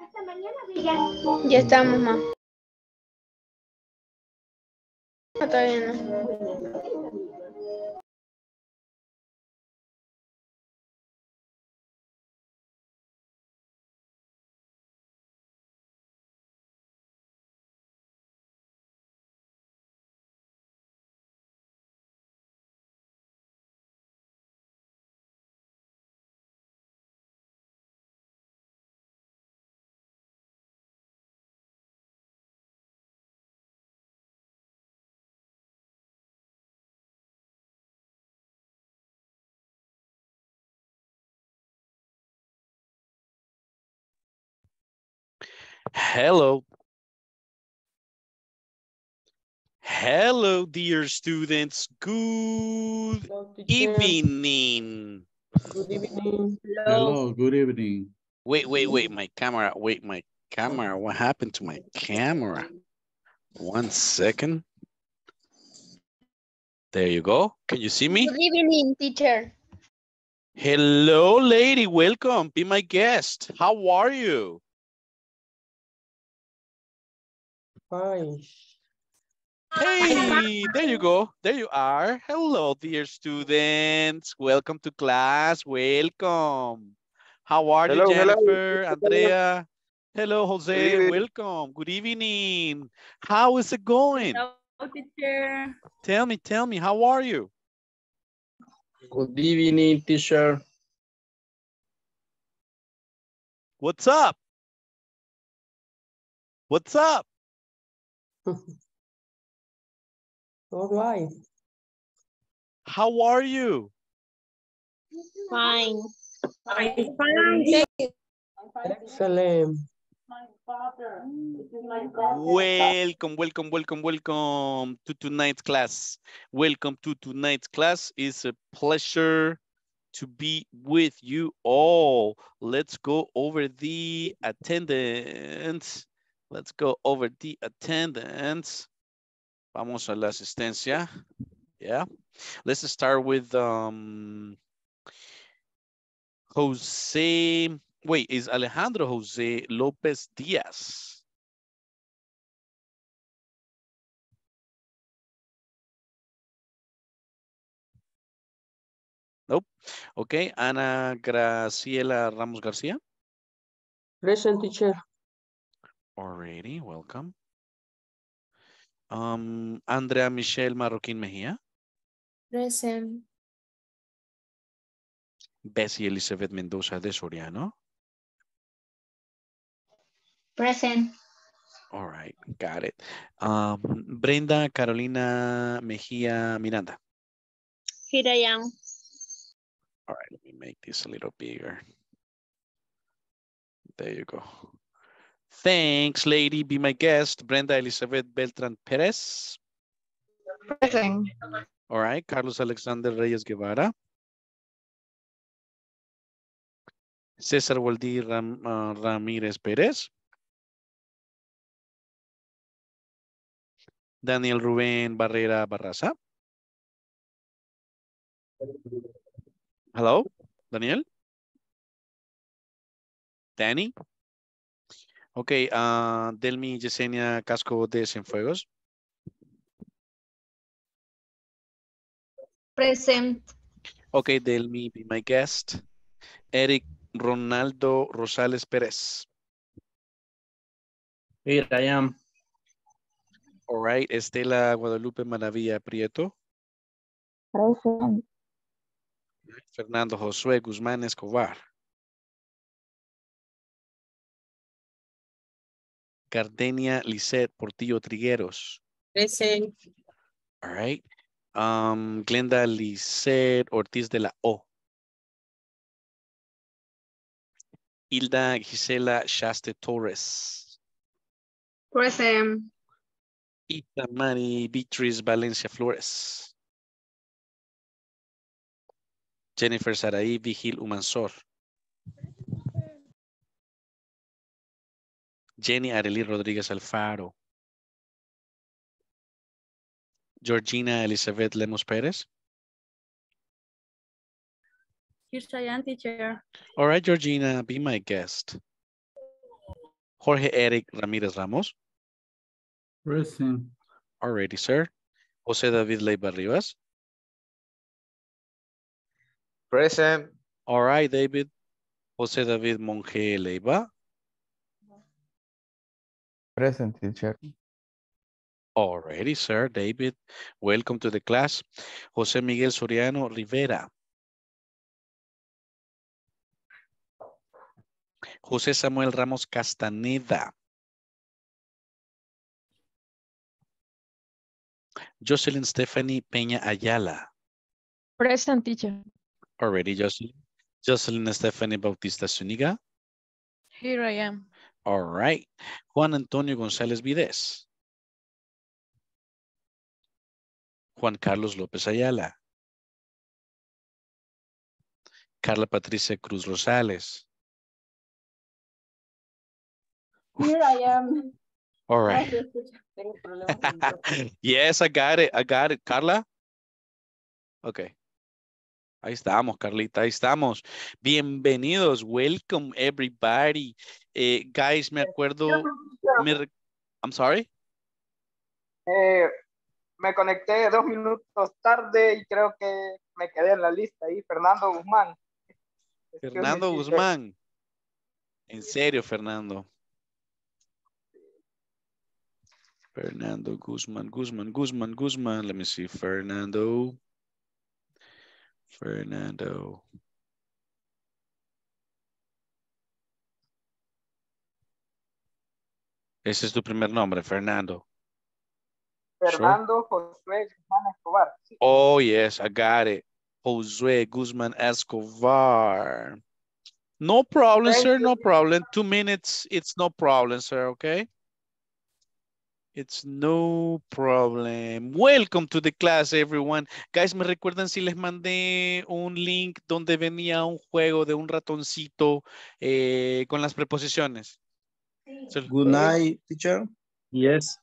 Hasta mañana, Villa. Ya estamos, mamá. No, todavía no. Hello. Hello, dear students. Good evening. Good evening. Hello, good evening. Wait, my camera. What happened to my camera? 1 second. There you go. Can you see me? Good evening, teacher. Hello, lady. Welcome. Be my guest. How are you? Fine. Hey, there you go. There you are. Hello, dear students. Welcome to class. Welcome. How are you, Jennifer, hello. Andrea? Hello, Jose. Good. Welcome. Good evening. How is it going? Hello, teacher. Tell me, how are you? Good evening, teacher. What's up? What's up? All right. How are you? Fine. Fine. Excellent. My father. This is my father. Welcome to tonight's class. It's a pleasure to be with you all. Let's go over the attendance. Vamos a la asistencia. Yeah. Let's start with Jose. Wait, is Alejandro Jose Lopez Diaz? Nope. Okay. Ana Graciela Ramos Garcia. Present, teacher. Alrighty, welcome. Andrea Michelle Marroquin Mejia. Present. Bessie Elizabeth Mendoza de Soriano. Present. All right, got it. Brenda Carolina Mejia Miranda. Here I am. All right, let me make this a little bigger. There you go. Thanks, lady. Be my guest. Brenda Elizabeth Beltran Perez. Present. All right. Carlos Alexander Reyes Guevara. Cesar Waldir Ramirez Perez. Daniel Ruben Barrera Barraza. Hello, Daniel. Danny. Okay, Delmi Yesenia Casco de Cienfuegos. Present. Okay, Delmi, be my guest. Eric Ronaldo Rosales Pérez. Here I am. All right, Estela Guadalupe Maravilla Prieto. Present. Fernando Josué Guzmán Escobar. Gardenia Lisset Portillo Trigueros. Present. All right. Glenda Lisset Ortiz de la O. Hilda Gisela Shaste Torres. Present. Ita ManiBeatriz Valencia Flores. Jennifer Sarai Vigil Umanzor. Jenny Arely Rodriguez Alfaro. Georgina Elizabeth Lemos Perez. Here I am, teacher. All right, Georgina, be my guest. Jorge Eric Ramirez Ramos. Present. Alrighty, sir. Jose David Leyva Rivas. Present. All right, David. Jose David Monge Leyva. Present, teacher. Alrighty, sir. David, welcome to the class. Jose Miguel Soriano Rivera. Jose Samuel Ramos Castañeda. Jocelyn Stephanie Peña Ayala. Present, teacher. Already, Jocelyn. Jocelyn Stephanie Bautista Zuniga. Here I am. All right. Juan Antonio González Vides. Juan Carlos López Ayala. Carla Patricia Cruz Rosales. Here I am. All right. Yes, I got it. I got it. Carla. Okay. Ahí estamos, Carlita. Ahí estamos. Bienvenidos. Welcome, everybody. Guys, me acuerdo. I'm sorry. Me conecté 2 minutos tarde y creo que me quedé en la lista ahí. Fernando Guzmán. Fernando Guzmán. En serio, Fernando. Fernando Guzmán. Let me see. Fernando. Ese es tu primer nombre, Fernando. Fernando Josué Guzmán Escobar. Oh, yes, I got it. Josué Guzmán Escobar. No problem, sir, no problem. 2 minutes, it's no problem, sir, okay? It's no problem. Welcome to the class, everyone. Guys, me recuerdan si les mandé un link donde venía un juego de un ratoncito con las preposiciones. Good night, teacher. Yes.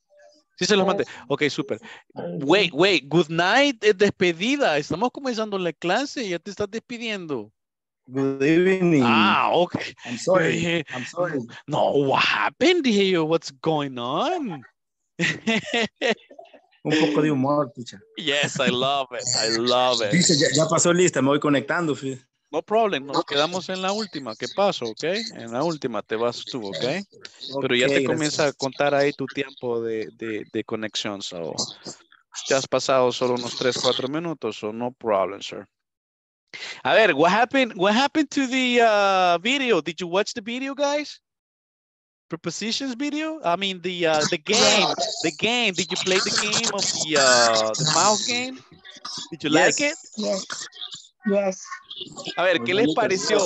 Sí, se los mandé. Ok, super. Wait. Good night es despedida. Estamos comenzando la clase. Ya te estás despidiendo. Good evening. Ah, okay. I'm sorry. No, what happened here? What's going on? Un poco de humor, teacher. Yes, I love it. Dice, ya pasó lista, me voy conectando. No problem, nos quedamos en la última. ¿Qué pasó? Ok, en la última te vas tú, ok. Pero ya te comienza a contar ahí tu tiempo de conexión. So, te has pasado solo unos 3-4 minutos, so no problem, sir. A ver, what happened to the video? Did you watch the video, guys? Prepositions video? I mean the game. Did you play the game of the mouse game? Did you like it? Yes. A ver, ¿qué les pareció?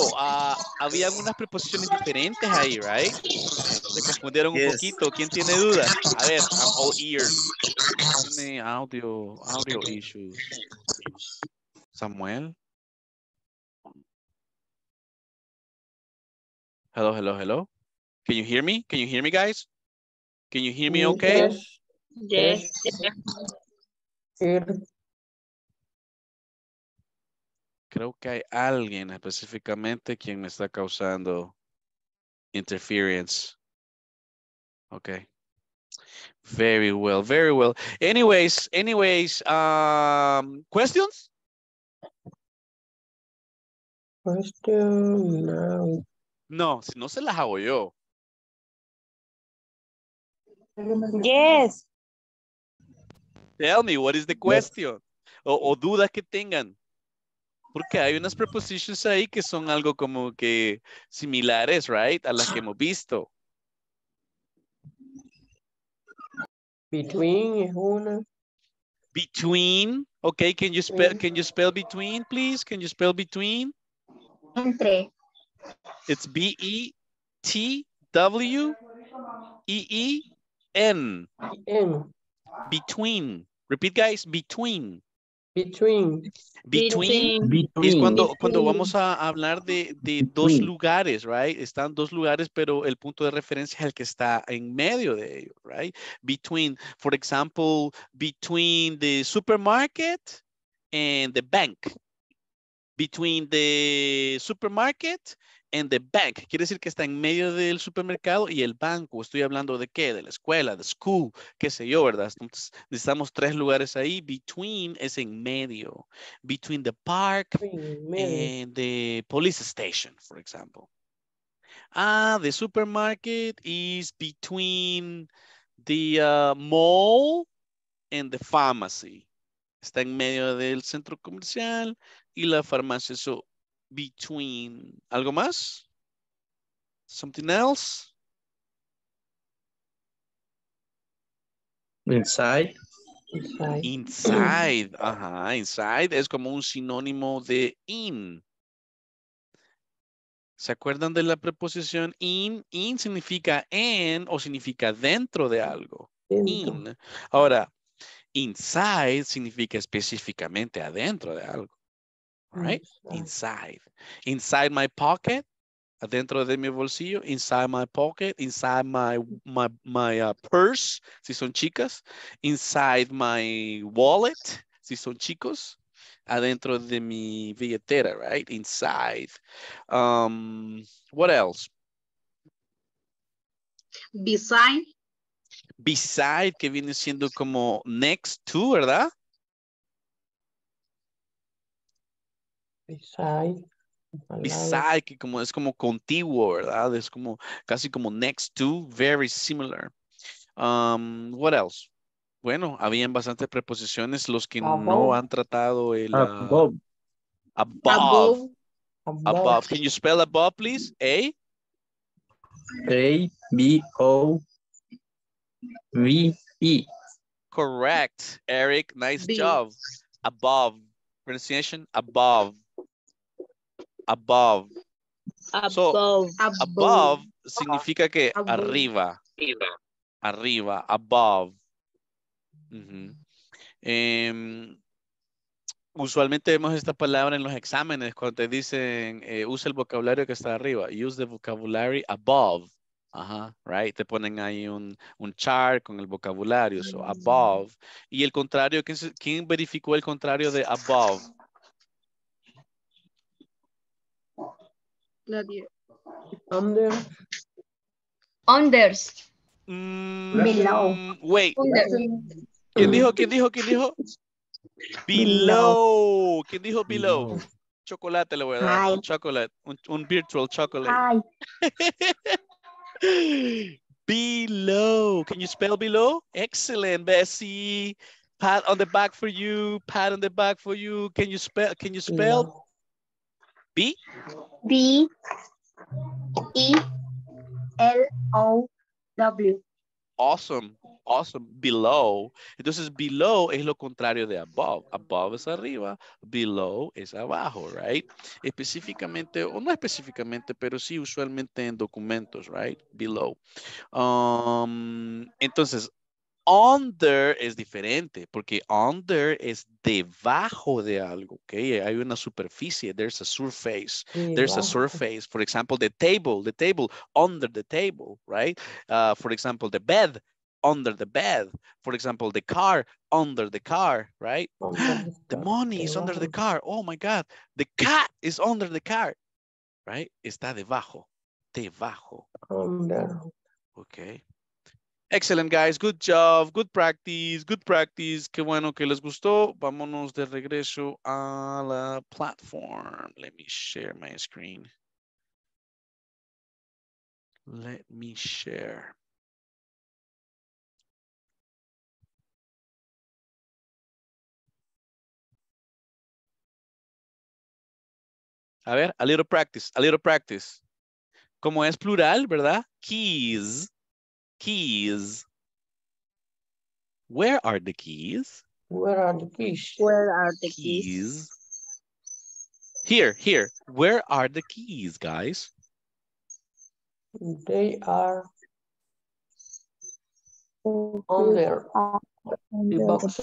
Había algunas preposiciones diferentes ahí, right? Se confundieron un poquito. ¿Quién tiene dudas? A ver, I'm all ears. Audio issues. Samuel. Hello. Can you hear me, guys? Can you hear me okay? Yes. Creo que hay alguien específicamente quien me está causando interference. Okay. Very well. Anyways, questions? Question, no. No, si no se las hago yo. Yes. Tell me, what is the question? O dudas que tengan. Porque hay unas prepositions ahí que son algo como que similares, right? A las que hemos visto. Between es una. Between. Okay, can you spell between, please? Can you spell between? Entre. It's B-E-T-W-E-E-N. Between. Repeat, guys. Between. Es cuando vamos a hablar de dos lugares, right? Están dos lugares, pero el punto de referencia es el que está en medio de ellos, right? Between, for example, between the supermarket and the bank. between the supermarket and the bank. Quiere decir que está en medio del supermercado y el banco. Estoy hablando de qué, de la escuela, de school, qué sé yo, ¿verdad? Entonces necesitamos tres lugares ahí. Between es en medio. Between the park and the police station, for example. Ah, the supermarket is between the mall and the pharmacy. Está en medio del centro comercial y la farmacia. So, between. ¿Algo más? Something else? Inside. Inside. Inside. Ajá. Inside es como un sinónimo de in. ¿Se acuerdan de la preposición in? In significa en o significa dentro de algo. In. Ahora, inside significa específicamente adentro de algo. Right? Inside. Inside my pocket. Adentro de mi bolsillo. Inside my pocket. Inside my purse. Si son chicas. Inside my wallet. Si son chicos. Adentro de mi billetera, right? Inside. What else? Beside. Beside, que viene siendo como next to, ¿verdad? Beside. Beside, que como es como contiguo, ¿verdad? Es como casi como next to, very similar. What else? Bueno, habían bastantes preposiciones. Los que above. No han tratado el... above. Above. Above. Above. Can you spell above, please? A. A. B. O. V. E. Correct, Eric. Nice B. job. Above. Pronunciation, above. Above. Above. So, above significa que above. Arriba. Arriba. Above. Uh-huh. Usualmente vemos esta palabra en los exámenes cuando te dicen usa el vocabulario que está arriba. Use the vocabulary above. Ajá, right. Te ponen ahí un chart con el vocabulario. So, above. Y el contrario, ¿quién verificó el contrario de above? Nadie. Under. Unders. Below. Wait. Under. ¿Quién dijo? Below. ¿Quién dijo below? Chocolate le voy a dar. Un chocolate. Un virtual chocolate. Below. Can you spell below? Excellent, Bessie. Pat on the back for you. Pat on the back for you. Can you spell? B? B. E. L. O. W. Awesome. Awesome. Below. Entonces, below es lo contrario de above. Above es arriba. Below es abajo, right? Específicamente, o no específicamente, pero sí usualmente en documentos, right? Below. Entonces, under es diferente porque under es debajo de algo, ¿ok? Hay una superficie, there's a surface, sí, there's wow. a surface. For example, the table, under the table, right? For example, the bed, under the bed. For example, the car, under the car, right? The money is under the car. Oh my God, the cat is under the car, right? Está debajo. Okay. Excellent, guys. Good job. Good practice. Qué bueno que les gustó. Vámonos de regreso a la platform. Let me share my screen. Let me share. A ver, a little practice. Como es plural, ¿verdad? Keys. Where are the keys? Here. Where are the keys, guys? They are under the box.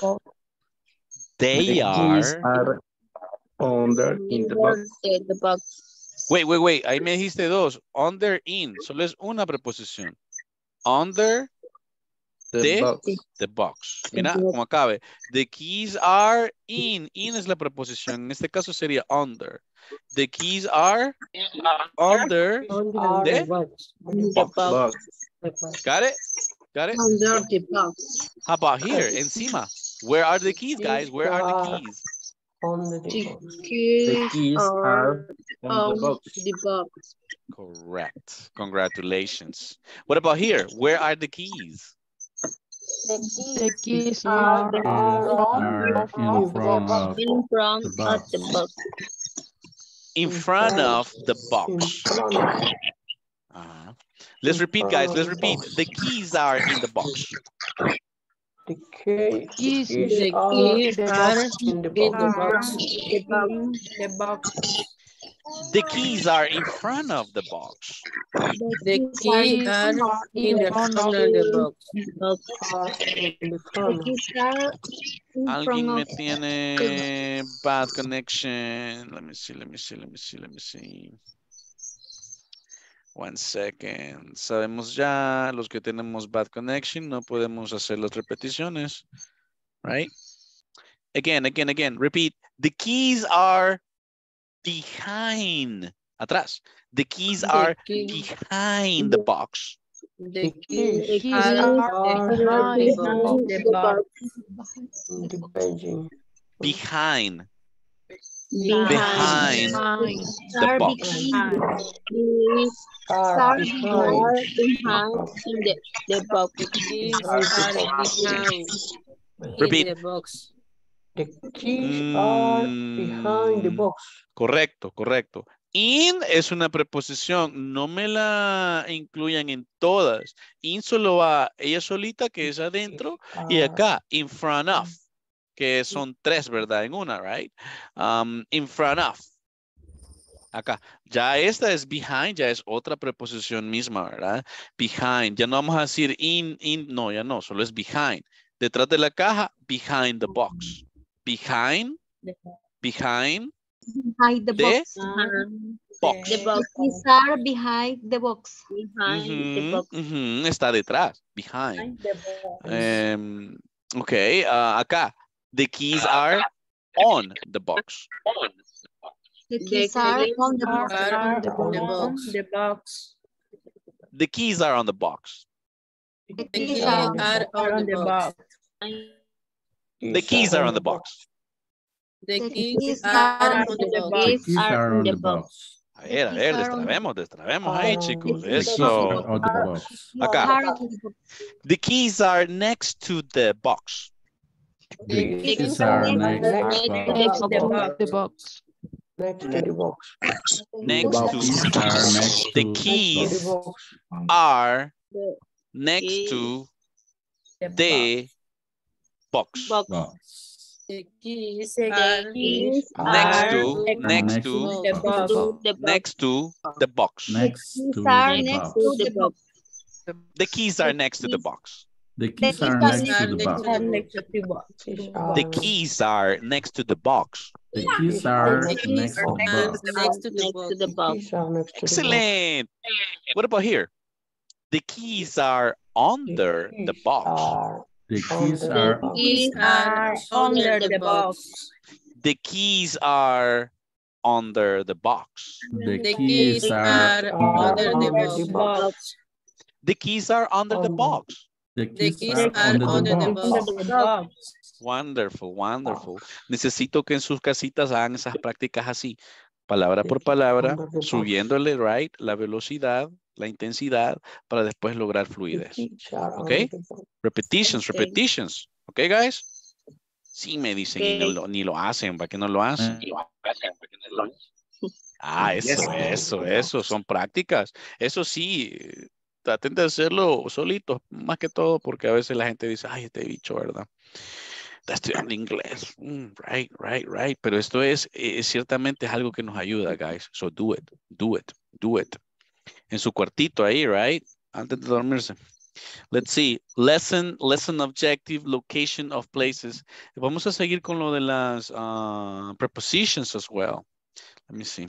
The keys are under in the box. Wait. Ahí me dijiste dos. Under, in. Solo es una preposición. Under The box. Mira cómo cabe. The keys are in. In es la preposición. En este caso sería under. The keys are under the box. Got it? Got it? Under the box. How about here? Encima. Where are the keys, guys? Where are the keys? The keys are on the box. Correct. Congratulations. What about here? Where are the keys? The keys are in front of the box. Let's repeat, guys. Let's repeat. The keys are in the box. The keys are in the box. The keys are in front of the box. The keys are in the front of the box. Alguien me tiene bad connection. Let me see. One second. Sabemos ya los que tenemos bad connection. No podemos hacer las repeticiones. Right? Again. Repeat. The keys are behind, atrás. The keys are behind the box. The keys are behind the box. Behind the box. Repeat. The keys are behind the box. Correcto. In es una preposición. No me la incluyan en todas. In solo va ella solita, que es adentro. Y acá, in front of. Que son tres, ¿verdad? En una, right? In front of. Acá. Ya esta es behind. Ya es otra preposición misma, ¿verdad? Behind. Ya no vamos a decir in. No, ya no. Solo es behind. Detrás de la caja, behind the box. Behind the box. The boxes are behind the box. Está detrás. Behind. Acá. The keys are on the box. The keys are on the box. The keys are on the box. The keys are on the box. The keys are on the box. The keys are on the box. The keys are on the box. A ver, destrabemos ahí, chicos. Eso. Acá. The keys are next to the box. The keys are next to the box. The keys are next to the box. The keys are next to the box. The keys are next to the box. The keys are next to the box. The keys are next to the box. The keys are next to the box. Excellent. What about here? The keys are under the box. The keys are under the box. The keys are under the box. The keys are under the box. The keys are under the box. The keys are under the box. Wonderful. Necesito que en sus casitas hagan esas prácticas así, palabra por palabra, subiéndole, right, la velocidad, la intensidad, para después lograr fluidez. Okay? Repetitions. Okay, guys? Sí me dicen y ni lo hacen. ¿Para qué no lo hacen? Eso. Son prácticas. Eso sí, traten de hacerlo solitos, más que todo, porque a veces la gente dice, ay, este bicho, ¿verdad? Está estudiando inglés. Right. Pero esto es ciertamente es algo que nos ayuda, guys. So do it. En su cuartito ahí, right? Antes de dormirse. Let's see. Lesson objective, location of places. Vamos a seguir con lo de las prepositions as well. Let me see.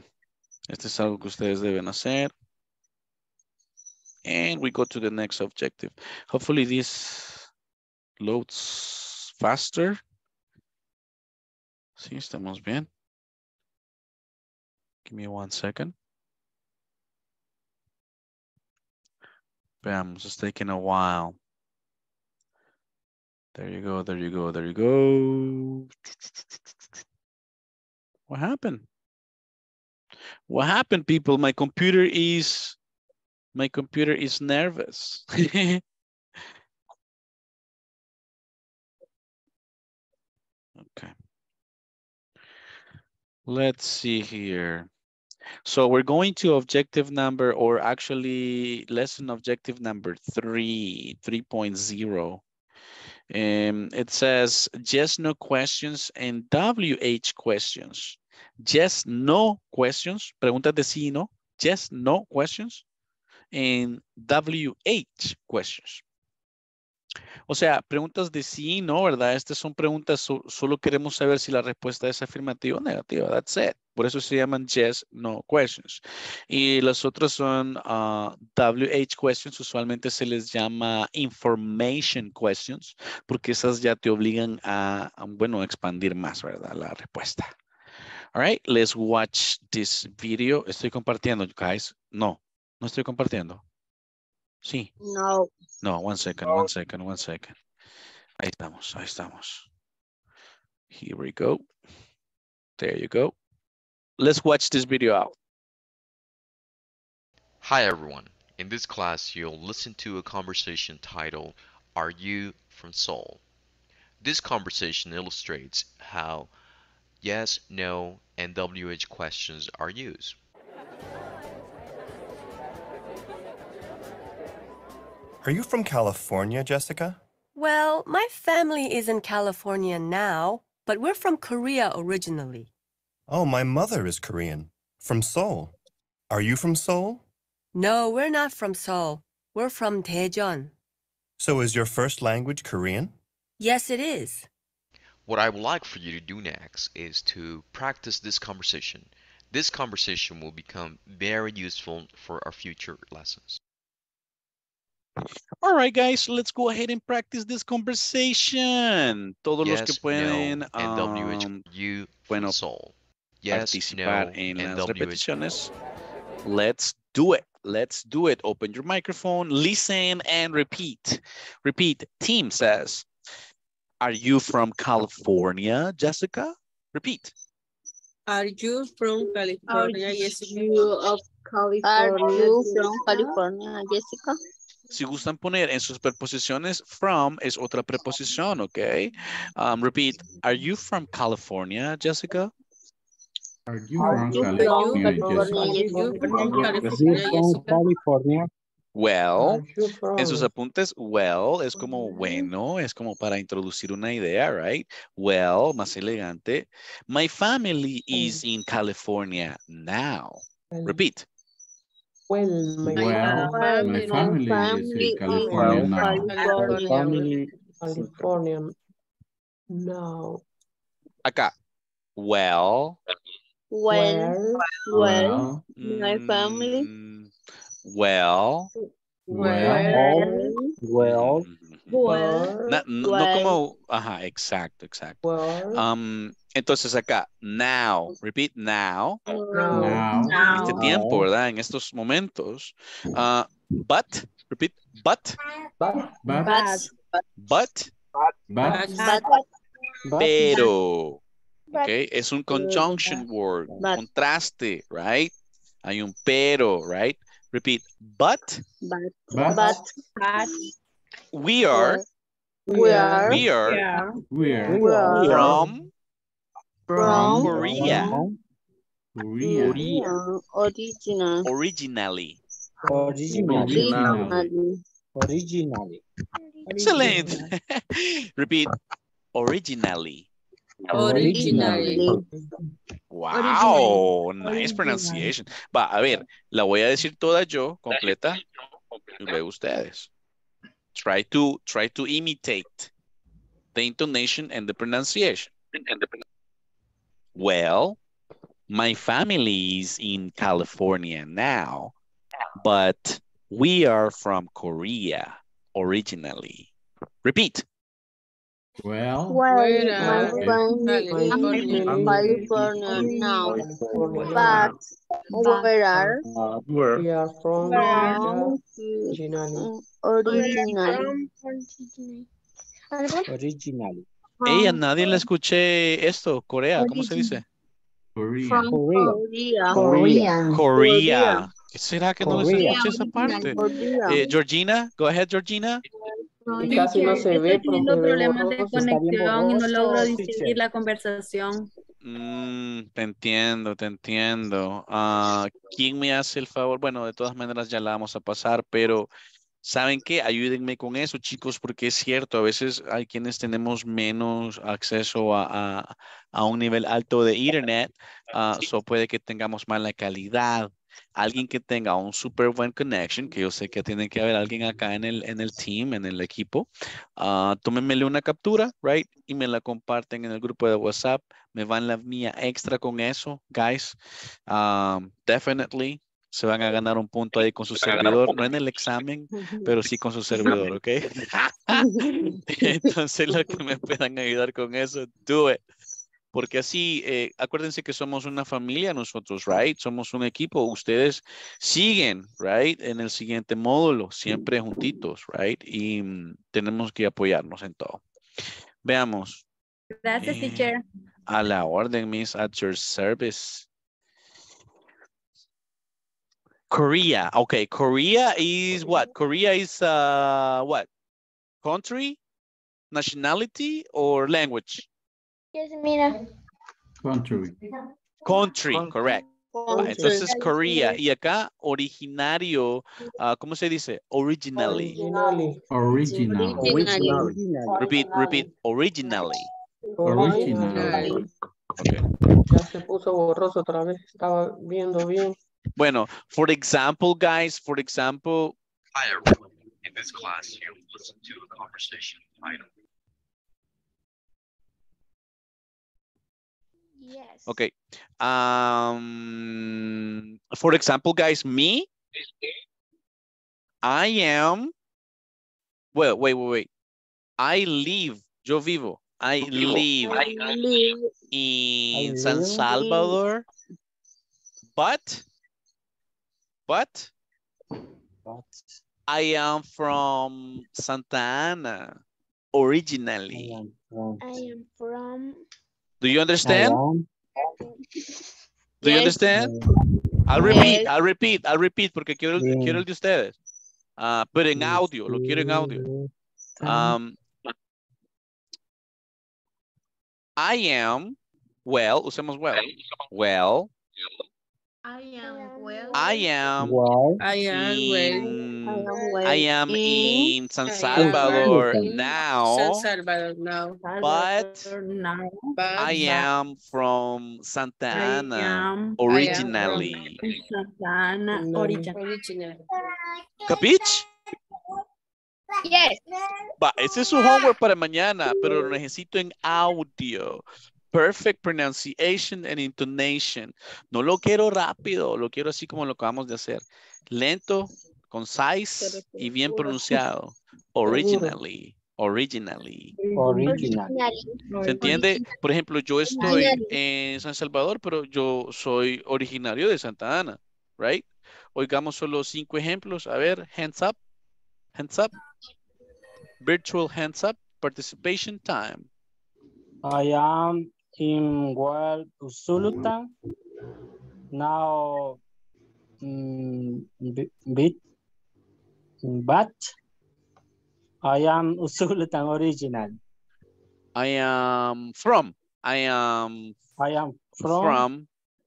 Este es algo que ustedes deben hacer. And we go to the next objective. Hopefully this loads faster. Sí, estamos bien. Give me one second. Bam, it's taking a while. There you go, there you go, there you go. What happened? What happened, people? My computer is nervous. Okay. Let's see here. So we're going to objective number, or actually lesson objective number 3.0. It says yes, no questions and WH questions. Yes, no questions, preguntas de sí y no. Yes, no questions and WH questions. O sea, preguntas de sí y no, ¿verdad? Estas son preguntas, solo queremos saber si la respuesta es afirmativa o negativa. That's it. Por eso se llaman yes, no questions. Y las otras son WH questions. Usualmente se les llama information questions porque esas ya te obligan a expandir más, ¿verdad? La respuesta. All right, let's watch this video. Estoy compartiendo, guys. No, no estoy compartiendo. Sí. No. No, one second. Ahí estamos. Here we go. There you go. Let's watch this video out. Hi, everyone. In this class, you'll listen to a conversation titled, Are You from Seoul? This conversation illustrates how yes, no, and WH questions are used. Are you from California, Jessica? Well, my family is in California now, but we're from Korea originally. Oh, my mother is Korean, from Seoul. Are you from Seoul? No, we're not from Seoul. We're from Daejeon. So is your first language Korean? Yes, it is. What I would like for you to do next is to practice this conversation. This conversation will become very useful for our future lessons. All right, guys, let's go ahead and practice this conversation. Todos yes, los que pueden no, participar en las repeticiones. Let's do it. Let's do it. Open your microphone, listen, and repeat. Repeat. Team says, are you from California, Jessica? Repeat. Are you from California, Jessica? Are you from California, Jessica? Si gustan poner en sus preposiciones, from es otra preposición, okay? Repeat, are you from California, Jessica? Are you from California? Well, en sus apuntes, well es como bueno, es como para introducir una idea, right? Well, más elegante. My family is in California now. Repeat. Well, my family is in California now. No. Acá. Well, my family. Well. No como, ajá, exacto. Well. Entonces acá, now, repeat, now. Este tiempo, ¿verdad? En estos momentos. But, repeat, but, pero, okay, es un conjunction word, contraste, right? Hay un pero, right? Repeat, but, we are from Korea. Originally. Excellent. Repeat. Originally. Wow, nice pronunciation. Va, a ver, la voy a decir toda yo, completa, y luego ustedes. Try to imitate the intonation and the pronunciation. Well, my family is in California now, but we are from Korea originally. Repeat. California now. But where we are from originally. Originally. Hey, a nadie le escuché esto. Corea, ¿cómo se dice? Korea. Korea. Korea. Korea. ¿Será que no les escuché esa parte? Georgina, go ahead, Georgina. Casi no se ve. Estoy teniendo problemas de conexión y no logro distinguir la conversación. Te entiendo, te entiendo. ¿Quién me hace el favor? Bueno, de todas maneras ya la vamos a pasar, pero ¿saben qué? Ayúdenme con eso, chicos, porque es cierto, a veces hay quienes tenemos menos acceso a un nivel alto de internet, so puede que tengamos mala calidad. Alguien que tenga un super buen connection, que yo sé que tiene que haber alguien acá en el team, en el equipo, tómenmele una captura, right? Y me la comparten en el grupo de WhatsApp. Me van la mía extra con eso, guys. Definitely se van a ganar un punto ahí con su servidor, no en el examen, pero sí con su servidor, ¿ok? Entonces, lo que me puedan ayudar con eso, do it. Porque así, acuérdense que somos una familia nosotros, right? Somos un equipo. Ustedes siguen, right? En el siguiente módulo, siempre juntitos, right? Y tenemos que apoyarnos en todo. Veamos. Gracias, teacher. A la orden, miss, at your service. Korea. Okay, Korea is what? Korea is what? Country, nationality, or language? Country, correct. Country. Entonces, Korea. Y acá, originario, ¿cómo se dice? Originally. Originally. Repeat. Originally. Okay. Ya se puso borroso otra vez. Estaba viendo bien. Bueno, for example, guys, for example. Hi, everyone. In this class, you listen to the conversation item. Yes. Okay. For example, guys, me, I am, well, wait. I live, yo vivo. I live in San Salvador, but I am from Santa Ana originally. I am from Do you understand? Do you understand? I'll repeat, porque quiero el de ustedes. Pero en audio, lo quiero en audio. I am, well, usemos well. Well. I am in San Salvador now. But I am from Santa Ana originally. ¿Capiche? Yes. Va, ese es su homework para mañana, pero lo necesito en audio. Perfect pronunciation and intonation. No lo quiero rápido, lo quiero así como lo acabamos de hacer. Lento, concise y bien pronunciado. Originally. ¿Se entiende? Por ejemplo, yo estoy en San Salvador, pero yo soy originario de Santa Ana, right? Oigamos solo 5 ejemplos. A ver, hands up, virtual hands up, participation time. I am in Guelph, Sultan. Now, but I am Sultan original. I am from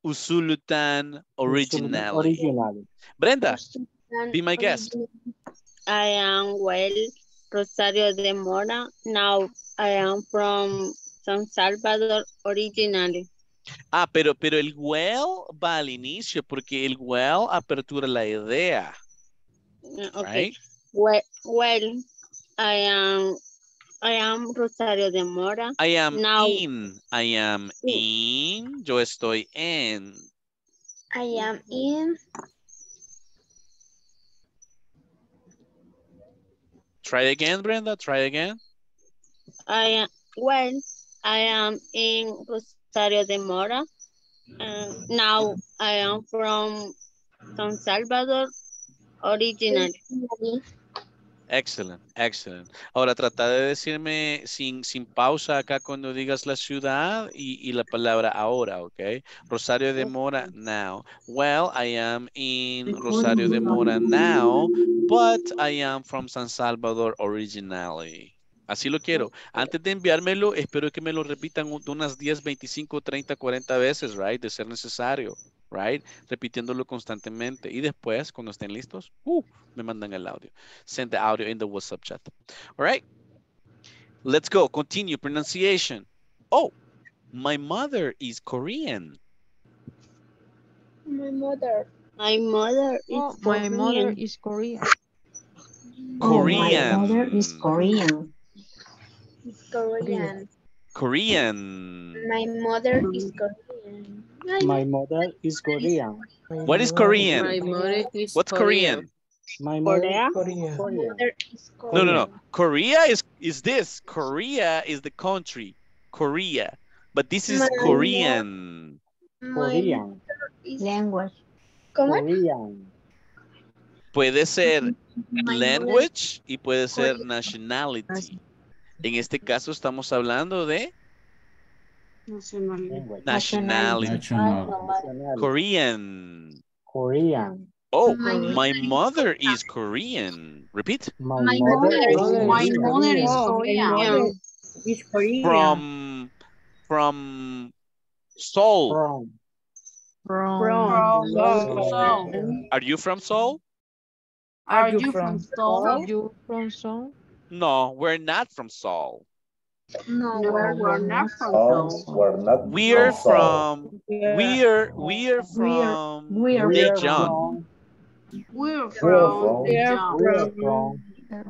Usulutan original. Brenda, be my guest. I am Rosario de Mora. Now I am from San Salvador originally. Pero el well va al inicio porque el well apertura la idea. Okay. Right? Well, I am Rosario de Mora. I am in. Yo estoy en. I am in. Try again, Brenda. I am. Well, I am in Rosario de Mora. Now I am from San Salvador, originally. Excellent, excellent. Ahora trata de decirme sin pausa acá cuando digas la ciudad y la palabra ahora, ¿ok? Rosario de Mora now. Well, I am in Rosario de Mora now, but I am from San Salvador originally. Así lo quiero. Antes de enviármelo, espero que me lo repitan unas 10, 25, 30, 40 veces, right? De ser necesario, right? Repitiéndolo constantemente. Y después, cuando estén listos, me mandan el audio. Send the audio in the WhatsApp chat. All right. Let's go. Continue. Pronunciation. Oh, my mother is Korean. My mother is Korean. What is Korean? What's Korean? My mother is Korean. No. Korea is this. Korea is the country. Korea. But this is Korean. Korean. Language. Korean. Puede ser language y puede ser nationality. En este caso estamos hablando de nationality. Korean. Oh, my mother is Korean. Repeat. My mother is Korean. From Seoul. From Seoul. Are you from Seoul? Are you from Seoul? No, we're not from Seoul. We're from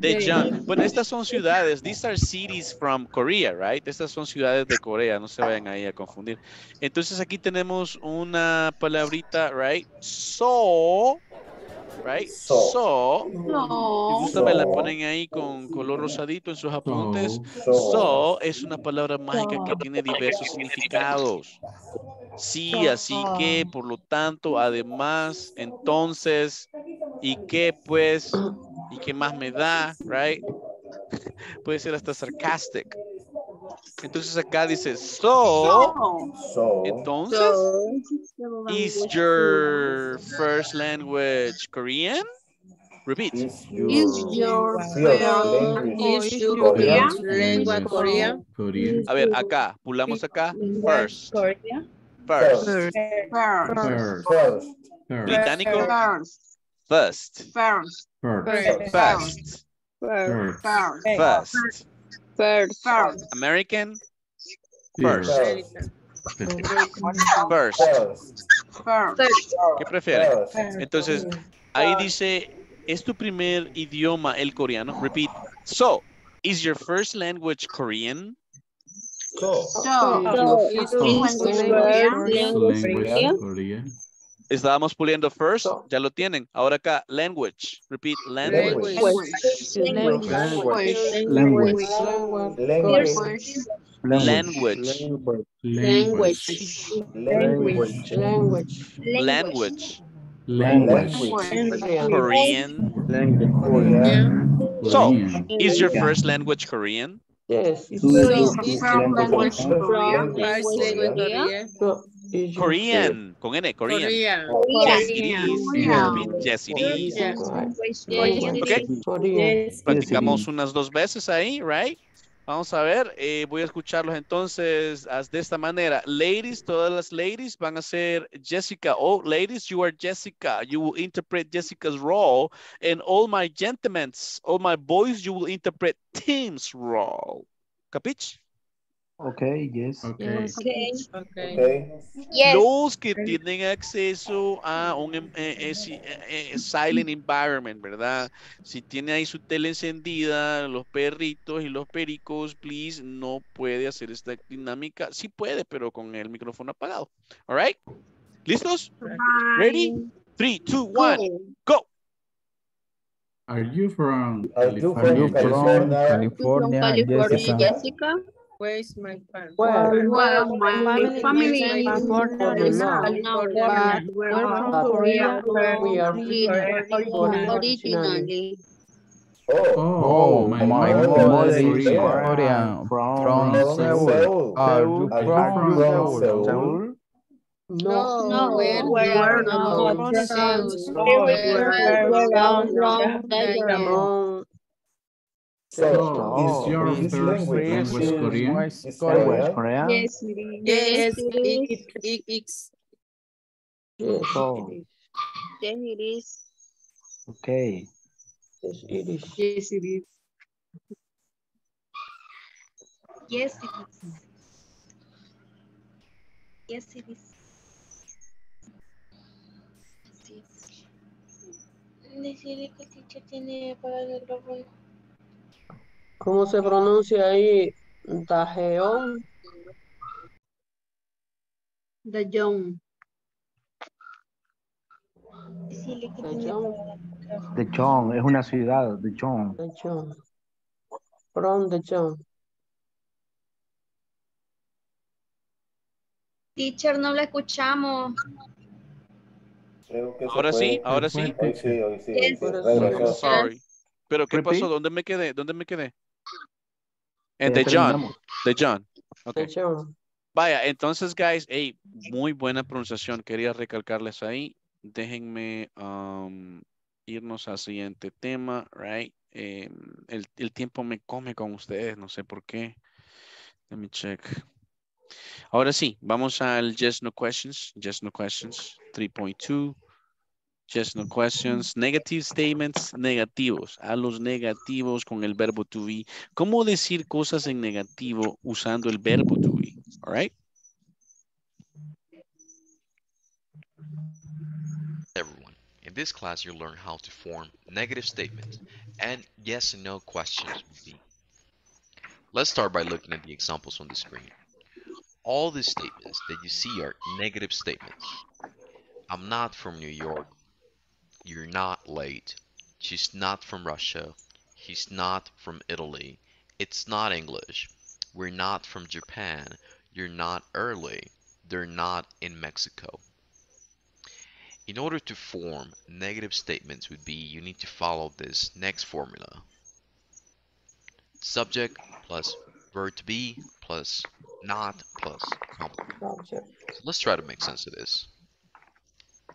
Daejeon. Bueno, estas son ciudades. These are cities from Korea, right? Estas son ciudades de Corea. No se vayan ahí a confundir. Entonces aquí tenemos una palabrita, right? So... Right? So, si gusta me la ponen ahí con color rosadito en sus apuntes. So es una palabra mágica que tiene diversos significados. Sí, así que, por lo tanto, además, entonces, y que pues, y qué más me da, right? Puede ser hasta sarcastic. Entonces acá dice, so entonces, is your first language Korean? Repeat. Is your first language Korean? A ver, acá, pulamos acá, first. Británico, first. First. American? First. ¿Qué prefieres? Entonces, ahí dice, ¿es tu primer idioma el coreano? Repeat. So, is your first language Korean? So, is your first language Korean? Estábamos puliendo first, ya lo tienen. Ahora acá, language. Repeat, language. Korean. So, is your first language Korean? Yes. Korean. Con N, Korean. Yes, it is. Okay. Practicamos unas dos veces ahí, right? Vamos a ver, voy a escucharlos entonces de esta manera. Ladies, todas las ladies van a ser Jessica. Oh, ladies, you are Jessica. You will interpret Jessica's role. And all my gentlemen, all my boys, you will interpret Tim's role. ¿Capich? Okay, yes. Okay. Los que tienen acceso a un silent environment, ¿verdad? Si tiene ahí su tele encendida, los perritos y los pericos, please, no puede hacer esta dinámica. Sí puede, pero con el micrófono apagado. All right? ¿Listos? Bye. Ready? 3, 2, 1, go. Are you from California, Jessica? Where's my family? Where my family is important. We're from Korea. We are originally. Oh, my mother is from Seoul. Are you from Seoul? No, we're not from Seoul. We're from So, is your first language Korean? Yes, it is. Okay. Yes, it is. Yes, it is. Yes, it is. Yes, it is. Decirle que teacher tiene para el grupo. ¿Cómo se pronuncia ahí? Daejeon. Daejeon. Daejeon es una ciudad. Daejeon. Daejeon. From Daejeon. Teacher, no la escuchamos. Creo que ahora sí, ahora sí. Hoy sí. Yes. Sorry. Pero ¿qué pasó? ¿Dónde me quedé? En Daejeon. Okay. Vaya, entonces, guys, hey, muy buena pronunciación. Quería recalcarles ahí. Déjenme irnos al siguiente tema, right? El tiempo me come con ustedes, no sé por qué. Let me check. Ahora sí, vamos al Yes No Questions. Yes No Questions 3.2. Yes No Questions. Negative statements, negativos. A los negativos con el verbo to be. ¿Cómo decir cosas en negativo usando el verbo to be? All right. Everyone, in this class you'll learn how to form negative statements and yes and no questions with be. Let's start by looking at the examples on the screen. All the statements that you see are negative statements. I'm not from New York. You're not late. She's not from Russia. He's not from Italy. It's not English. We're not from Japan. You're not early. They're not in Mexico. In order to form negative statements with be, you need to follow this next formula. Subject plus verb to be plus not plus complement. So let's try to make sense of this.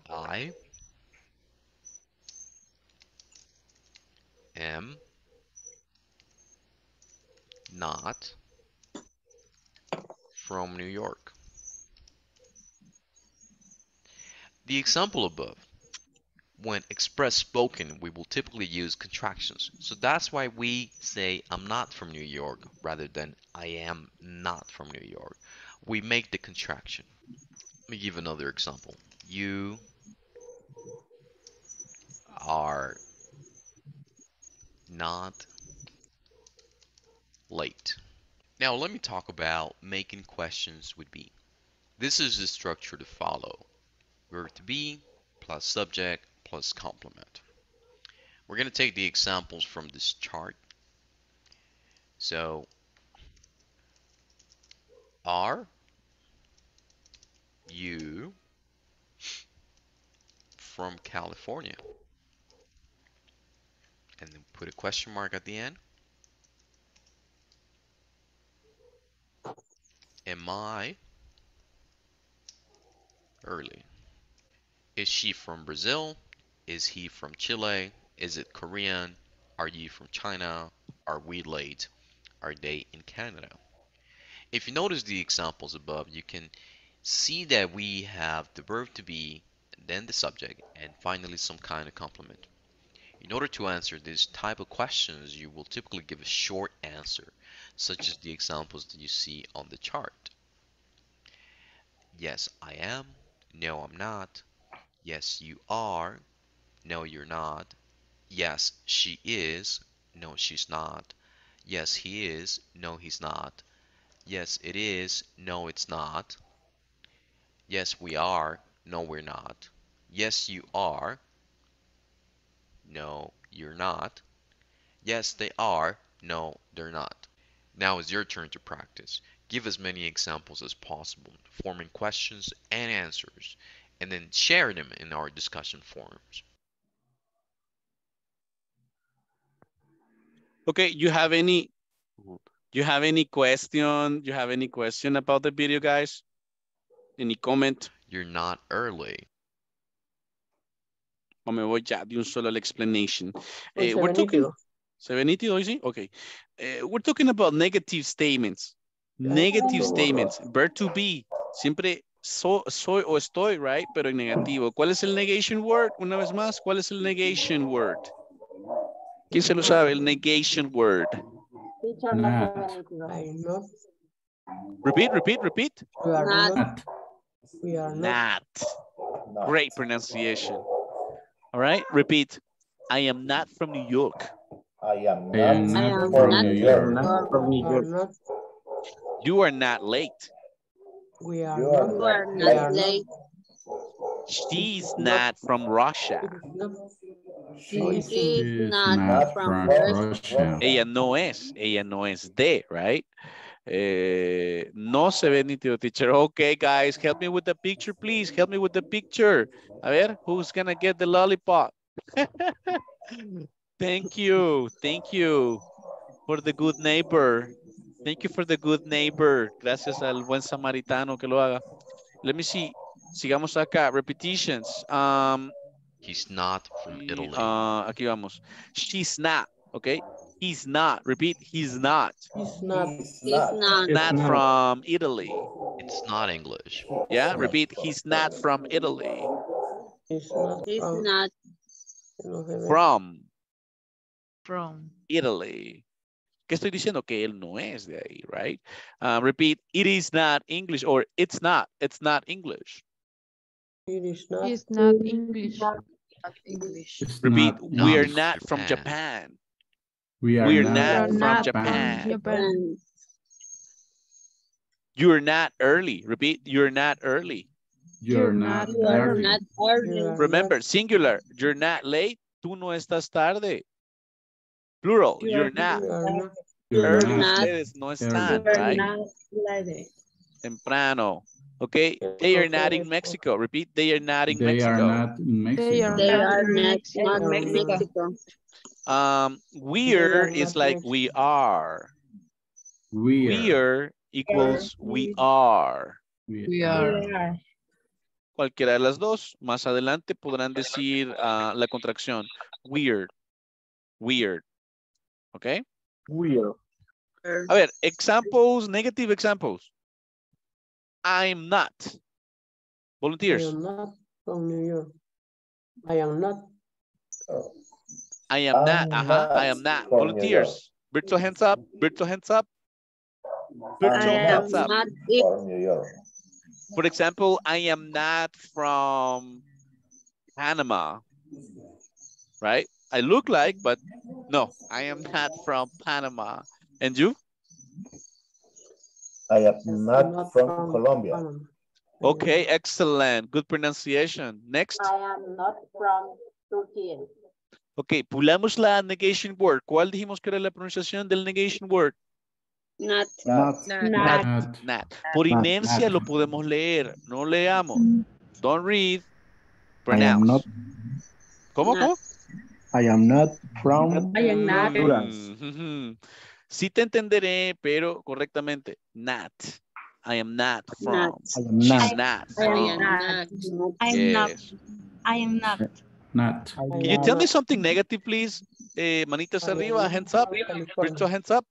I am not from New York. The example above, when express spoken, we will typically use contractions. So that's why we say I'm not from New York rather than I am not from New York. We make the contraction. Let me give another example. You are not late. Now let me talk about making questions with be. This is the structure to follow. Verb to be plus subject plus complement. We're going to take the examples from this chart. So, are you from California? And then put a question mark at the end. Am I early? Is she from Brazil? Is he from Chile? Is it Korean? Are you from China? Are we late? Are they in Canada? If you notice the examples above, you can see that we have the verb to be, then the subject, and finally some kind of complement. In order to answer this type of questions, you will typically give a short answer, such as the examples that you see on the chart. Yes, I am. No, I'm not. Yes, you are. No, you're not. Yes, she is. No, she's not. Yes, he is. No, he's not. Yes, it is. No, it's not. Yes, we are. No, we're not. Yes, you are. No, you're not. Yes, they are. No, they're not. Now it's your turn to practice. Give as many examples as possible, forming questions and answers, and then share them in our discussion forums. Okay, you have any question about the video, guys? Any comment? You're not early. O me voy ya de un solo al explanation. We're talking about negative statements. Negative statements. Verb to be. Siempre soy o estoy, right? Pero en negativo. ¿Cuál es el negation word? Una vez más, ¿cuál es el negation word? ¿Quién se lo sabe? El negation word. Not. Repeat. We are not. We are not. Great pronunciation. All right, repeat. I am not from New York. I am not from New York. You are not late. We are not late. She's not from Russia. Ella no es de, right? No se ve nítido, teacher. Okay, guys, help me with the picture, please. Help me with the picture. A ver, who's gonna get the lollipop? Thank you for the good neighbor. Thank you for the good neighbor. Gracias al buen samaritano que lo haga. Let me see. Sigamos acá. Repetitions. He's not from Italy. Aquí vamos. She's not. Okay. He's not. Repeat. He's not. He's not from Italy. It's not English. Yeah. Repeat. He's not from Italy. He's not from Italy. ¿Qué estoy diciendo? Que él no es de ahí, right? Repeat. It is not English, or it's not. It's not English. It is not English. Repeat. We are not from Japan. You're not early. Repeat. You're not early. Remember, singular. You're not late. Tú no estás tarde. Plural. You're not early. Ustedes no están. Right? Temprano. Okay. They are not in Mexico. Repeat. They are not in Mexico. We're is like we are. We're equals we are. We are. Cualquiera de las dos. Más adelante podrán decir la contracción. Weird. Okay? Weird. A ver, examples, negative examples. I'm not. Volunteers. I am not from New York. I am not. Volunteers. Virtual hands up. From New York. For example, I am not from Panama. Right? I look like, but no, I am not from Panama. And you? I am not from Colombia. Okay, excellent. Good pronunciation. Next. I am not from Turkey. Okay, pulamos la negation word. ¿Cuál dijimos que era la pronunciación del negation word? Not. Por inercia lo podemos leer. No leamos. Don't read. Pronounce. ¿Cómo? I am not from. Sí te entenderé, pero correctamente. Not. I am not from. I am not. Can you tell me something negative, please? Manitas arriba, hands up. Virtual hands up.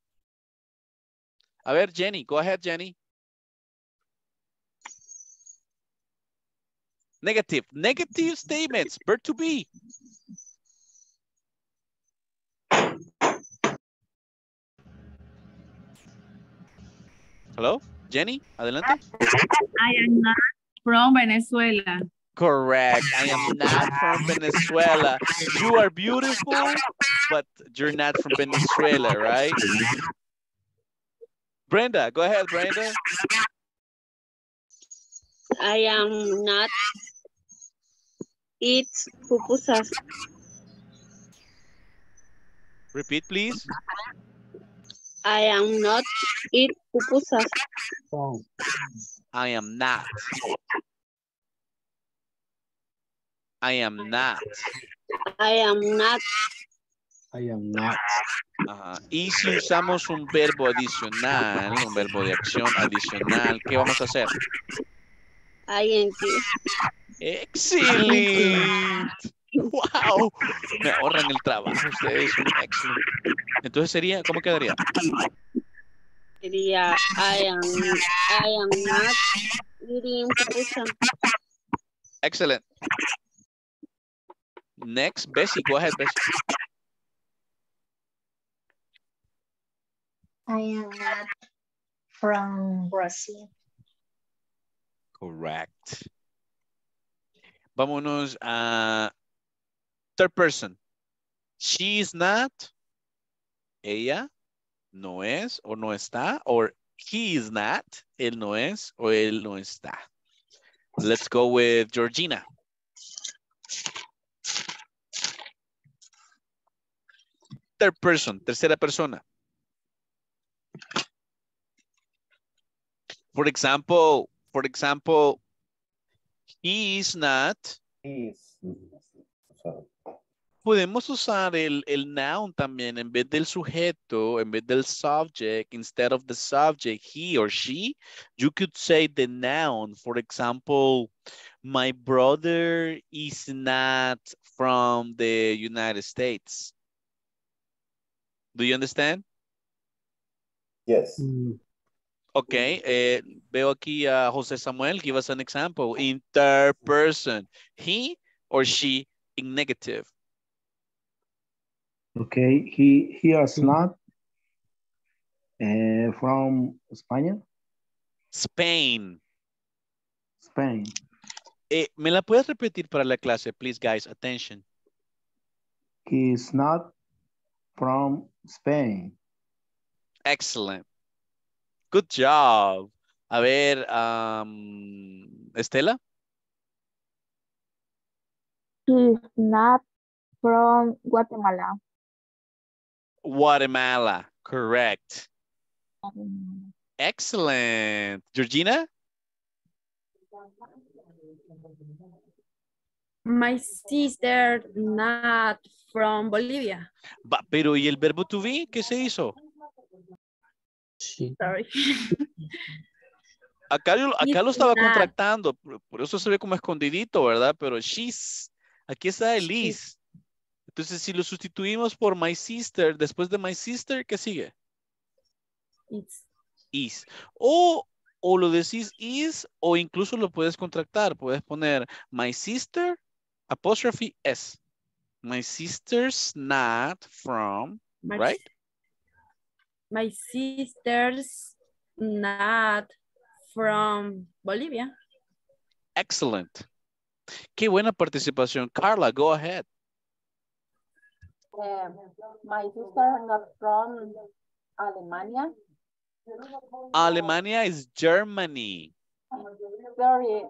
A ver, Jenny. Go ahead, Jenny. Negative. Negative statements. Verb to be. Hello, Jenny, adelante. I am not from Venezuela. Correct. I am not from Venezuela. You are beautiful, but you're not from Venezuela, right? Brenda, go ahead, Brenda. I am not eat pupusas. Repeat, please. I am not eat pupusas. Oh. I am not. I am not. I am not. I am not. Y si usamos un verbo adicional, un verbo de acción adicional, ¿qué vamos a hacer? INT. Excelente. Wow. Me ahorran el trabajo ustedes. Excelente. Entonces sería, ¿cómo quedaría? Sería I am not eating pizza. Excellent. Next, Bessie, go ahead, Bessie. I am not from Brazil. Correct. Vámonos a third person. She is not. Ella no es o no está. Or he is not. Él no es o él no está. Let's go with Georgina. Third person. Tercera persona. For example, he is not. Podemos usar el noun también en vez del sujeto, en vez del subject, instead of the subject, he or she, you could say the noun. For example, my brother is not from the United States. Do you understand? Yes. Okay, veo aquí a Jose Samuel. Give us an example. In third person, he or she in negative. Okay, he is not from España. Spain. Spain. ¿Me la puedes repetir para la clase? Please, guys, attention. He is not from Spain. Excellent. Good job. A ver, Estela. He's not from Guatemala. Guatemala, correct. Excellent. Georgina? My sister not from Bolivia. Pero ¿y el verbo to be? ¿Qué se hizo? Sí. Sorry. Acá lo estaba contractando, por eso se ve como escondidito, ¿verdad? Pero she's, aquí está el is. Entonces, si lo sustituimos por my sister, después de my sister, ¿qué sigue? It's. Is. O lo decís is, o incluso lo puedes contractar. Puedes poner my sister, apostrophe s. My sister's not from, right? My sister's not from Bolivia. Excellent. Qué buena participación. Carla, go ahead. My sister not from Alemania. Alemania is Germany. Sorry.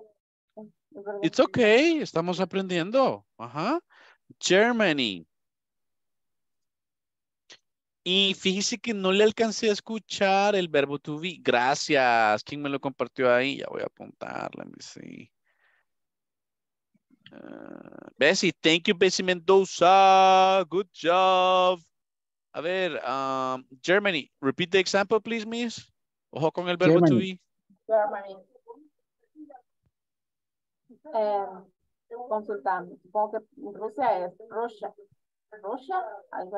It's okay. Estamos aprendiendo. Ajá. Germany. Y fíjese que no le alcancé a escuchar el verbo to be. Gracias. ¿Quién me lo compartió ahí? Ya voy a apuntarla. Sí. Bessie, thank you, Bessie Mendoza. Good job. A ver, Germany. Repeat the example, please, miss. Ojo con el verbo to be. Germany. Consultando. Supongo que Rusia es Rusia. Russia?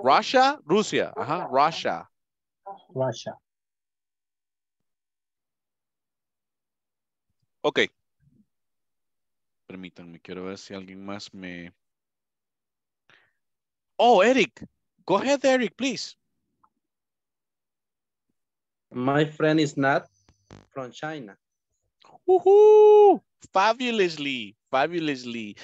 Russia? Rusia. Ajá, Russia. Russia. Ok. Permítanme, quiero ver si alguien más me... Oh, Eric. Go ahead, Eric, please. My friend is not from China. Woohoo! Fabulously. Fabulously.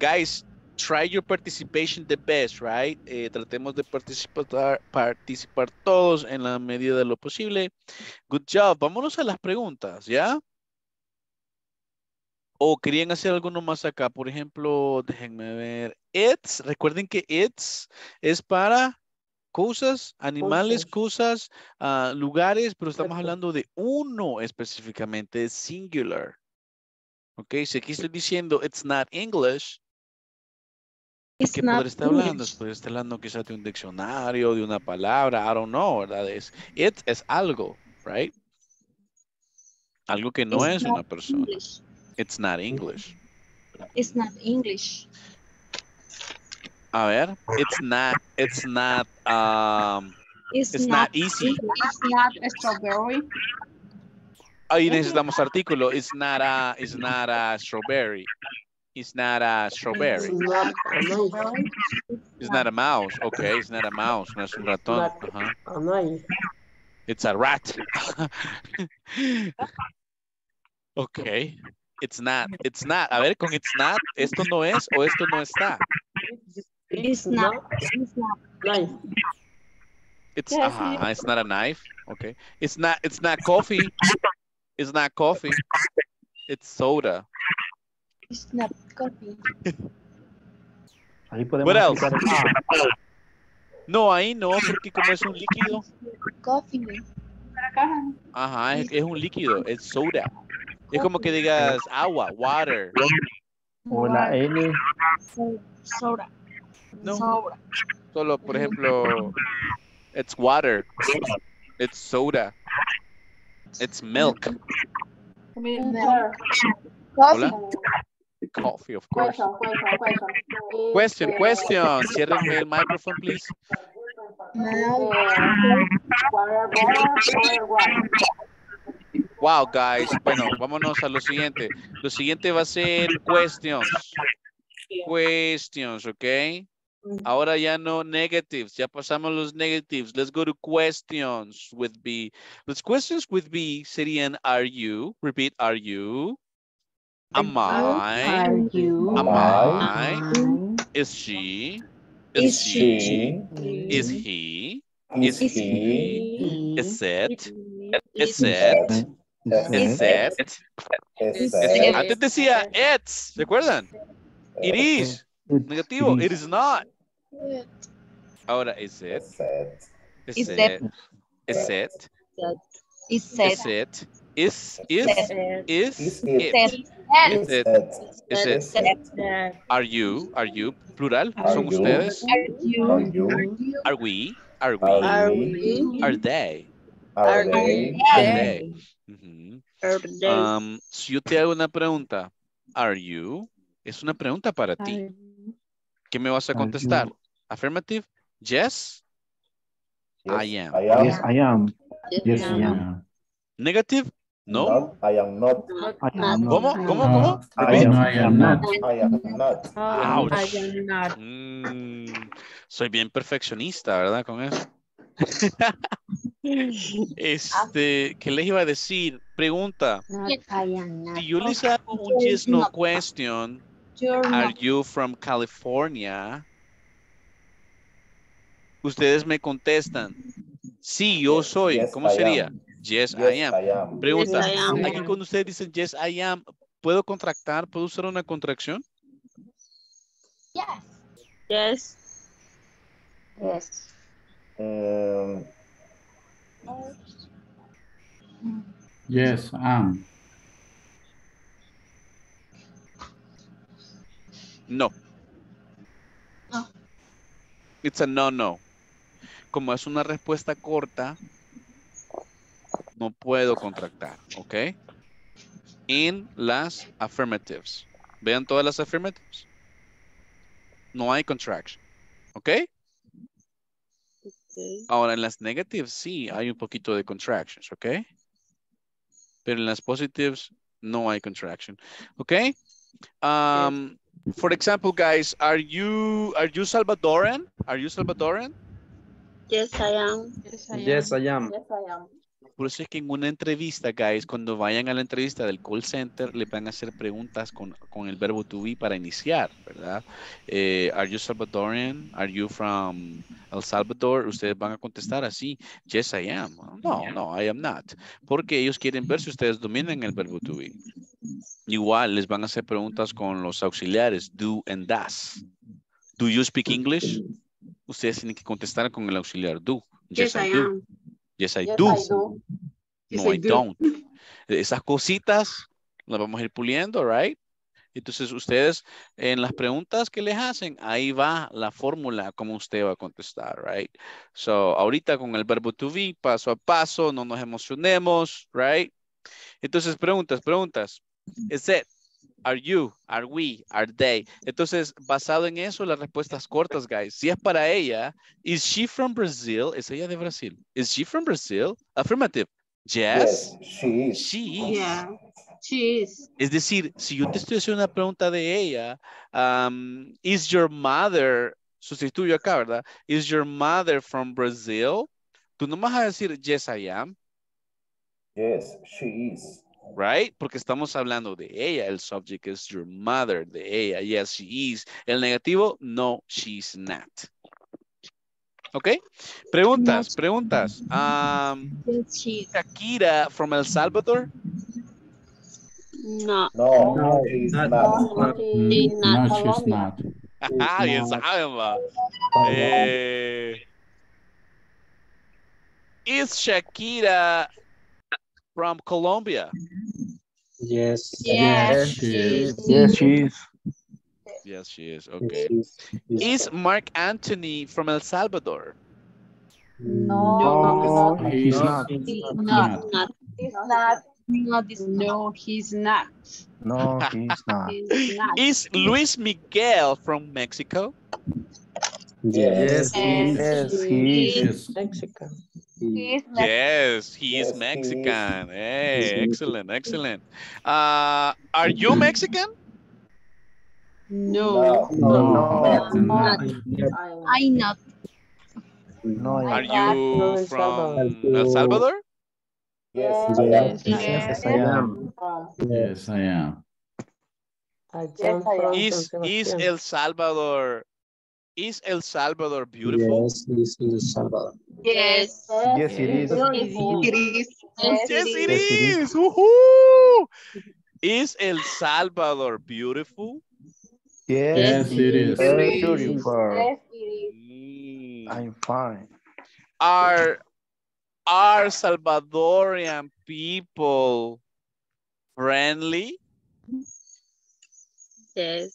Guys... Try your participation the best, right? Tratemos de participar todos en la medida de lo posible. Good job. Vámonos a las preguntas, ¿ya? O querían hacer alguno más acá. Por ejemplo, déjenme ver. It's. Recuerden que it's es para cosas, animales, cosas, lugares, pero estamos hablando de uno específicamente, es singular. Ok, si aquí estoy diciendo it's not English, it's ¿qué podría estar hablando? Podría estar hablando quizás de un diccionario, de una palabra, I don't know, ¿verdad? Es, it es algo, right? Algo que no it's es una persona. English. It's not English. It's not English. A ver, it's not easy. It's not a strawberry. Ahí necesitamos artículo. It's not a strawberry. It's not a strawberry. It's not a mouse. Okay, it's not a mouse. No es un ratón. Uh-huh. It's a rat. Okay. It's not. A ver, con it's not, esto no es o esto no está. It's not. It's, uh-huh, it's not a knife. Okay. It's not coffee. It's not coffee. It's soda. It's not coffee. What else? No, ahí no, porque como es un líquido. Coffee. Ajá, es un líquido, es soda. Es como que digas agua, water. O la N. Soda. No, soda. Solo, por ejemplo, it's water, it's soda, it's milk. Hola. Coffee, of course. Question. Cierren el microphone, please. Wow, guys. Bueno, vámonos a lo siguiente. Lo siguiente va a ser questions. Questions, okay? Ahora ya no negatives. Ya pasamos los negatives. Let's go to questions with B. Los questions with B serían are you? Repeat, are you? Am I? Are you? Am I? Is she? Is she? Is he? Is he? Is it? Is it? Is it? Antes decía it's, ¿recuerdan? It is. Negativo. It is not. Ahora is it? Is it? Is it? Is it? Is it? Are you? Plural. Son ustedes. Are we? Are they? Si yo te hago una pregunta, are you? Es una pregunta para ti. ¿Qué me vas a contestar? Affirmative. Yes. Yes, I am. Negative. No. I am not. ¿Cómo? I am not. Ouch. Soy bien perfeccionista, ¿verdad? Con eso. ¿Qué les iba a decir? Pregunta. Si yo les hago un yes no question, are you from California? Ustedes me contestan. Sí, yo soy. ¿Cómo sería? Yes, I am. Pregunta. Yes, I am. Aquí cuando ustedes dicen yes, I am, ¿puedo contractar? ¿Puedo usar una contracción? Yes. Yes, I am. No. It's a no. Como es una respuesta corta, no puedo contractar, ¿ok? En las affirmatives. Vean todas las affirmatives. No hay contraction, ¿ok? Ahora en las negatives sí hay un poquito de contractions, ¿ok? Pero en las positives no hay contraction, ¿ok? For example, guys, are you Salvadoran? Are you Salvadoran? Yes, I am. Por eso es que en una entrevista, guys, cuando vayan a la entrevista del call center, le van a hacer preguntas con el verbo to be para iniciar, ¿verdad? Are you Salvadorian? Are you from El Salvador? Ustedes van a contestar así, yes, I am. No, I am not. Porque ellos quieren ver si ustedes dominan el verbo to be. Igual les van a hacer preguntas con los auxiliares, do and does. Do you speak English? ustedes tienen que contestar con el auxiliar do. Yes, yes I do. Am. Yes, I yes, do. I do. Yes, no, I do. Don't. Esas cositas las vamos a ir puliendo, right? Entonces ustedes en las preguntas que les hacen, ahí va la fórmula como usted va a contestar, right? So, ahorita con el verbo to be, paso a paso, no nos emocionemos, right? Entonces preguntas. Is it? Are you? Are we? Are they? Entonces, basado en eso, las respuestas cortas, guys. Si es para ella, is she from Brazil? ¿Es ella de Brasil? Is she from Brazil? Affirmative. Yes. Yes she is. She is. Yeah. She is. Es decir, si yo te estoy haciendo una pregunta de ella, is your mother, sustituyo acá, ¿verdad? Is your mother from Brazil? Tú no vas a decir, yes, I am. Yes, she is. Right? Porque estamos hablando de ella. El subject is your mother, de ella. Yes, she is. El negativo, no, she's not. ¿Ok? Preguntas. Shakira from El Salvador? No. No, she's not. No, she's not. Ajá, bien saben, va. Is Shakira from Colombia? Yes. Yes, she is. Yes, she is. Yes, she is. Okay. Is Mark Anthony from El Salvador? No, he's not. No, he's not. No, he's not. Is Luis Miguel from Mexico? Yes, he is. Mexico. Yes, he is Mexican. Hey, excellent. Are you Mexican? No. I'm not. No, are you from El Salvador? Yes, I am. Yes, I am. Is El Salvador? Is El Salvador beautiful? Yes, it is El Salvador. Yes. Yes, it is. Yes, it is. Woohoo! Is El Salvador beautiful? Yes, it is. Very beautiful. Yes, it is. I'm fine. Are Salvadorian people friendly? Yes.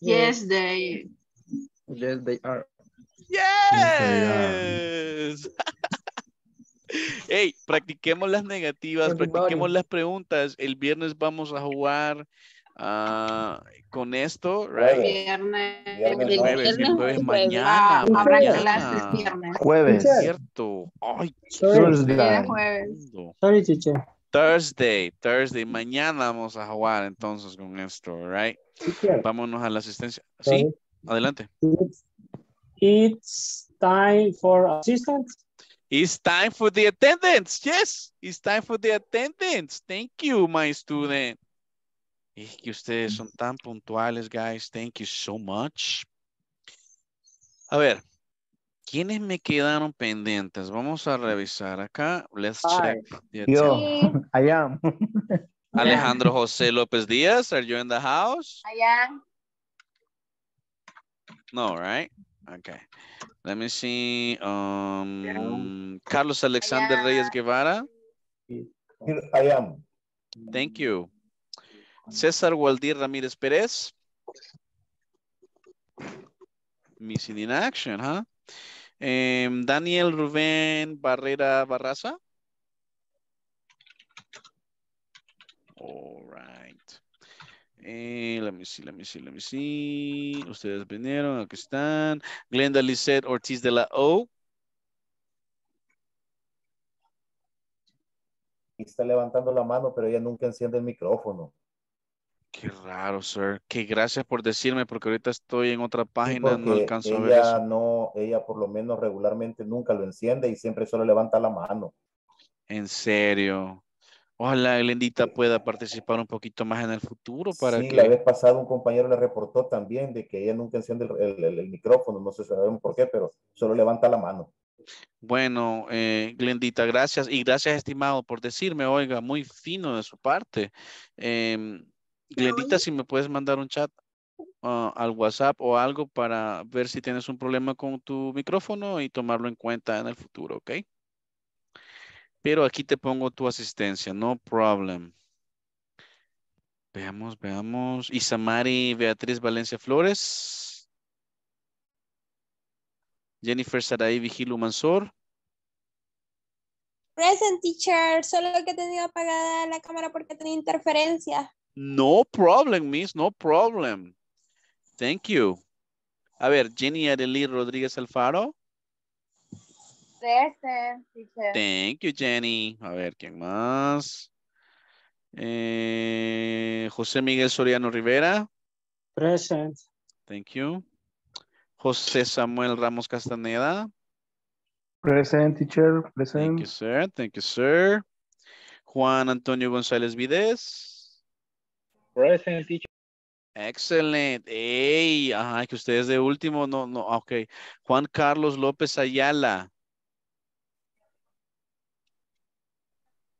Yes, they. Yes, they are. Yes. Hey, practiquemos las negativas, practiquemos las preguntas. El viernes vamos a jugar con esto, right? Viernes, mañana. Habrá clases viernes. Jueves. Cierto. Ay, Thursday. Teacher. Thursday. Mañana vamos a jugar entonces con esto, right? Vámonos a la asistencia. Sí. Adelante. It's time for assistance. It's time for the attendance. Yes, it's time for the attendance. Thank you, my student. Es que ustedes son tan puntuales, guys. Thank you so much. A ver, ¿quiénes me quedaron pendientes? Vamos a revisar acá. Let's check. I am. Alejandro Jose Lopez Diaz, are you in the house? I am. No, right? Okay. Let me see. Carlos Alexander Reyes Guevara. I am. Thank you. Cesar Waldir Ramirez Perez. Missing in action, huh? Daniel Ruben Barrera Barraza. All right. Let me see. Ustedes vinieron, aquí están. Glenda Lisset Ortiz de la O. Está levantando la mano, pero ella nunca enciende el micrófono. Qué raro, sir. Qué gracias por decirme, porque ahorita estoy en otra página, no alcanzo a ver eso. No, ella por lo menos regularmente nunca lo enciende y siempre solo levanta la mano. En serio. Ojalá Glendita pueda participar un poquito más en el futuro. Para sí, que... la vez pasada un compañero le reportó también de que ella nunca enciende el micrófono. No sé si sabemos por qué, pero solo levanta la mano. Bueno, Glendita, gracias. Y gracias, estimado, por decirme, oiga, muy fino de su parte. Glendita, si me puedes mandar un chat. al WhatsApp o algo para ver si tienes un problema con tu micrófono y tomarlo en cuenta en el futuro, ¿ok? Pero aquí te pongo tu asistencia, no problem. Veamos, veamos. Isamari Beatriz Valencia Flores. Jennifer Sarai Vigil Umanzor. Present, teacher. Solo que he tenido apagada la cámara porque tenía interferencia. No problem, miss. No problem. Thank you. A ver, Jenny Arely Rodriguez Alfaro. Present, teacher. Thank you, Jenny. A ver, ¿quién más? Jose Miguel Soriano Rivera. Present. Thank you. Jose Samuel Ramos Castañeda. Present, teacher. Present. Thank you, sir. Thank you, sir. Juan Antonio González Vides. Present, teacher. Excellent. Hey, ajá, que ustedes de último, no, ok. Juan Carlos López Ayala.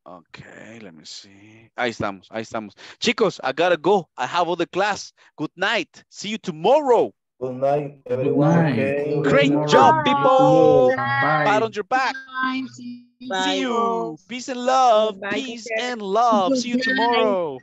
Okay, let me see. Ahí estamos, ahí estamos. Chicos, I gotta go. I have other class. Good night. See you tomorrow. Good night, everyone. Good night. Okay. Great tomorrow. Job, people. Bye. Pat on your back. Bye. See you. Peace and love. Bye. Peace and love. See you tomorrow.